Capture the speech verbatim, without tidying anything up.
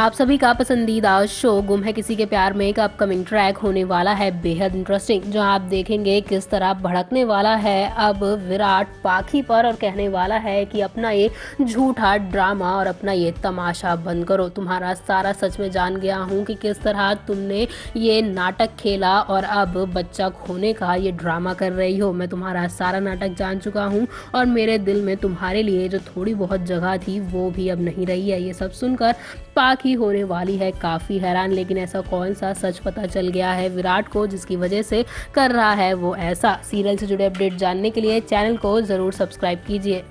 आप सभी का पसंदीदा शो गुम है किसी के प्यार में का अपकमिंग ट्रैक होने वाला है बेहद इंटरेस्टिंग, जो आप देखेंगे किस तरह भड़कने वाला है अब विराट पाखी पर और कहने वाला है कि अपना ये झूठा ड्रामा और अपना ये तमाशा बंद करो, तुम्हारा सारा सच में जान गया हूँ कि किस तरह तुमने ये नाटक खेला और अब बच्चा खोने का ये ड्रामा कर रही हो। मैं तुम्हारा सारा नाटक जान चुका हूँ और मेरे दिल में तुम्हारे लिए जो थोड़ी बहुत जगह थी वो भी अब नहीं रही है। ये सब सुनकर पाखी होने वाली है काफी हैरान, लेकिन ऐसा कौन सा सच पता चल गया है विराट को जिसकी वजह से कर रहा है वो ऐसा। सीरियल से जुड़े अपडेट जानने के लिए चैनल को जरूर सब्सक्राइब कीजिए।